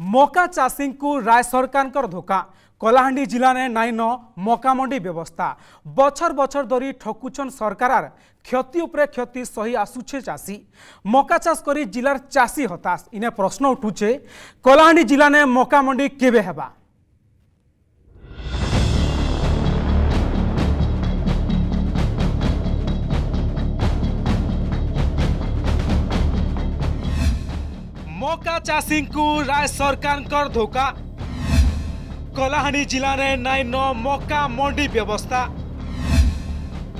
मका चाषी को राज्य सरकार धोखा। कलाहांडी जिला ने नाइन मका मंडी व्यवस्था बछर बछर धरी ठकुचन सरकार क्षति उपरे क्षति सही आसुचे चाषी। मका चाष कर जिलार चाषी हताश। इने प्रश्न उठुचे कलाहांडी जिला ने मका मंडी केबे हेबा। मका चाषी को राज्य सरकार धोखा। कलाहांडी जिला रे नाइन मका मंडी व्यवस्था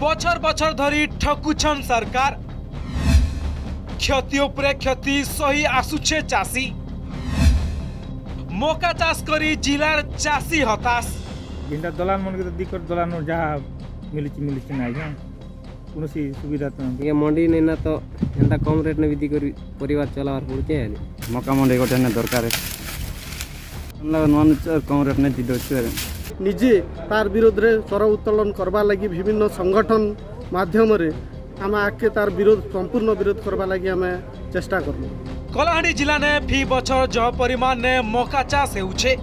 बछर बछर धरी ठकुछन सरकार क्षति उपरे क्षति सही आसुचे चाषी। मका चाष करी जिलार चाषी हताश। बिना दलाल मन के दिक्कत दलाल जहाँ मिली ना है कोनोसी सुविधा तो ये मंडी नहीं ना तो एंदा कम रेट ने बिक्री करी परिवार चलावार पड़ते है। मका मंडी गोटे ने दरकार है हमला नन कम रेट ने दिदो छ निजे तार विरोध रे स्वर उत्तोलन करबा लागि विभिन्न संगठन माध्यम रे हम आके तार विरोध संपूर्ण विरोध करबा लागि हम चेष्टा करलु। कलाहांडी जिला ने फी बछर जो परिमाण ने मका चाष हेउछे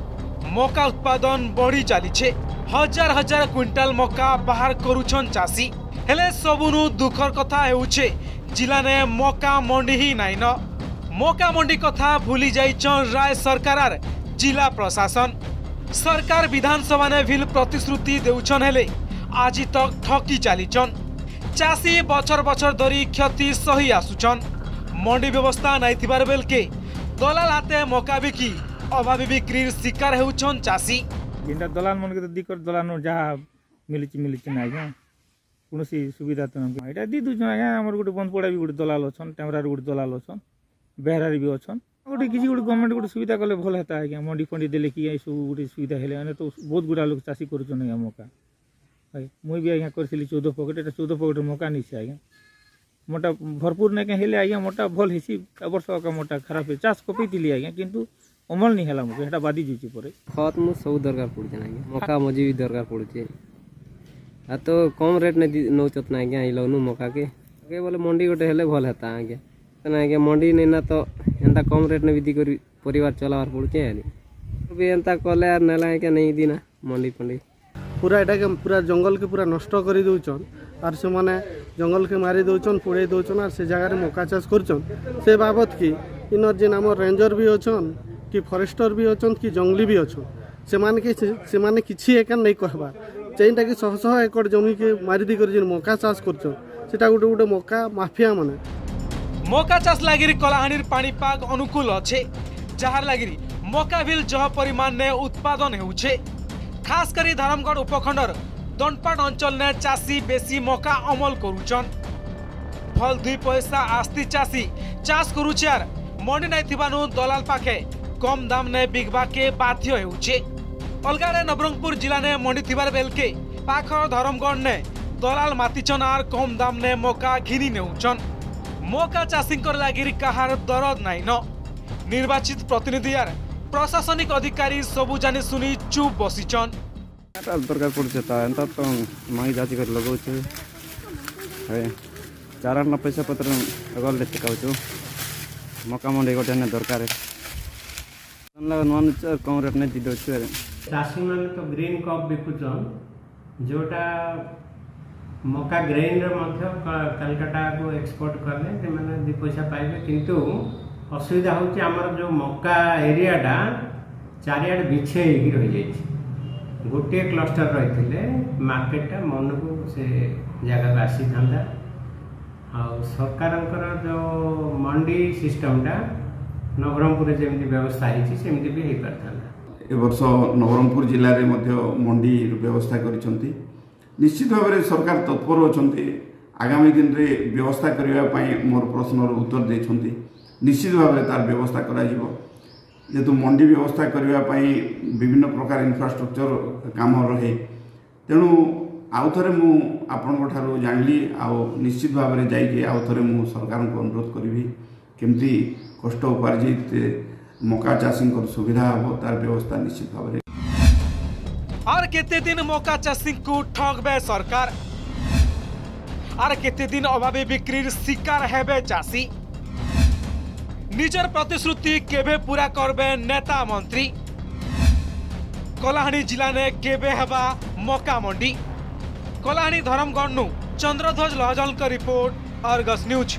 मका उत्पादन बढ़ी चाली छे। हजार हजार क्विंटल मका बाहर करूछन चाषी। हेले सबुनु दुखर कथा हेउछे जिला ने मका मंडी ही नाइन। मका मंडी कथा भूली जाइछन राज्य सरकार जिला प्रशासन। सरकार विधानसभा ने विल प्रतिश्रुति देउछन हेले आज तक ठकी चालीछन। चाषी बछर बछर धरी क्षति सही आसुछन। मंडी व्यवस्था नाइ थिबार बेल के दलाल हाते मका बिकी अभावी बिक्रीर शिकार हेउछन चाषी। बिना दलाल मन के तो दिक्कत दलाल जहाँ मिली ना है कोनोसी सुविधा तो हम एटा दी दुजन आगे हमर गोटे बंधपड़ा भी गोटे दलाल अछन टेमरार गोटे दलाल अछन बेहरारी भी अछन गोटे किसी गोटे गवर्नमेंट गोटे सुविधा कले भल हेता आगे मंडी फंडी देले कि ए सब गोटे सुविधा हेले अने तो बहुत गुडा लोग चासी करछन आगे मका भाई मुई भी आगे करसिली 14 पॉकेट एटा 14 पॉकेट मका नहीं छै आगे मोटा भरपूर नै के हेले आगे मोटा भल हेसी वर्ष का मोटा खराब हे चास कपी दिली आगे किंतु अमल नहीं हेला मके हेटा बादी जुची परे खत मु सब दरकार पड़ते आगे मका मजी भी दरकार पड़ते आ तो कम रेट ने नौचत ना आज्ञा इलाउनु मका के बोले मंडी गोटे हेले भल हेता आज्ञा ना आज्ञा मंडी नहीं ना तो एंता कम रेट ने बिक्री करी परिवार चलावार पड़ुचे आनी भी एंता कले आर नेला आज्ञा नहीं दीना मंडी फंडी पूरा एटा के पूरा जंगल के पूरा नष्ट करी दउचन आर से माने जंगल के मारी दउचन पुड़े दउचन आर से जगह रे मका चाष करचन से बाबत की इनर जे नाम रेंजर भी अछन कि फॉरेस्टर भी अछन कि जंगली भी अछन से माने किछि एकन नहीं कहबा चेनटा कि शह शह एकड़ जमी के मारिदी कर मका चाष कर मका माफिया माने मका चाष लागिरी कलाहांडी पानी पाग अनुकूल अच्छे जहाँ लागिरी मका बिल जह परिमाण ने उत्पादन हेउछे। खास करी धरमगढ़ उपखंडर दंडपाट अंचल ने चाषी बेसी मका अमल करूछन। फल दुई पैसा आस्ती चाषी चाष करूछे आर मंडी नै थिबानु दलाल पाखे कम दाम ने बिकवा के बाध्य हेउछे। अलगारे नवरंगपुर जिला ने मंडी थिबार बेल के पाखर धरमगढ़ ने दलाल मातिचन आर कम दाम ने मका घिनी नेउचन। मका चाषी लागिरी कहार दरद नाई न निर्वाचित प्रतिनिधि आर प्रशासनिक अधिकारी सबु जानी सुनी चुप बसिचन। दरकार पड़छे त एंता त माई जाति कर लगौ छे हे चारा न पैसा पत्र अगल लेते कहौ छु मका मंडी गोटे ने दरकार है नन कम रेट ने दिदौ छु चाषी मैंने तो ग्रीन कप बिकुचन जोटा मका ग्रेन कलकत्ता को एक्सपोर्ट करले से मैंने दु पैसा पाइबे किंतु असुविधा होची हमर जो मका एरियाटा चारियाड बिछे रही जाइए गोटे क्लस्टर रही मार्केटा मन को से जगह आसी था सरकार जो मंडी सिस्टमटा नवरंगपुर जमी व्यवस्था होमती भी हो पार ए वर्ष नवरंगपुर जिले में मंडी व्यवस्था करिसेंती निश्चित भाव में सरकार तत्पर होचंती आगामी दिन रे व्यवस्था करिवा पई मोर प्रश्नर उत्तर देछंती निश्चित भाव में तार व्यवस्था करा जिवो जेतु मंडी व्यवस्था करिवा पई विभिन्न प्रकार इंफ्रास्ट्रक्चर काम रहे तेणु आउ थरे मु आपनक ठारो जानली आउ निश्चित भाव में जाई के आउ थरे मु सरकार को अनुरोध करिवि केमती कष्ट उपार्जित मका चाषी को सुविधा हो तार व्यवस्था निश्चित भाव आर केते दिन मका चाषी को ठगबे सरकार आर केते दिन अभावी बिक्री शिकार हेबे चाषी। निजर प्रतिश्रुति केबे पूरा करबे नेता मंत्री। कलाहानी जिला ने केबे हवा मौका मंडी। कलाहानी धरमगढ़ चंद्रध्वज लहजल का रिपोर्ट, आर्गस न्यूज।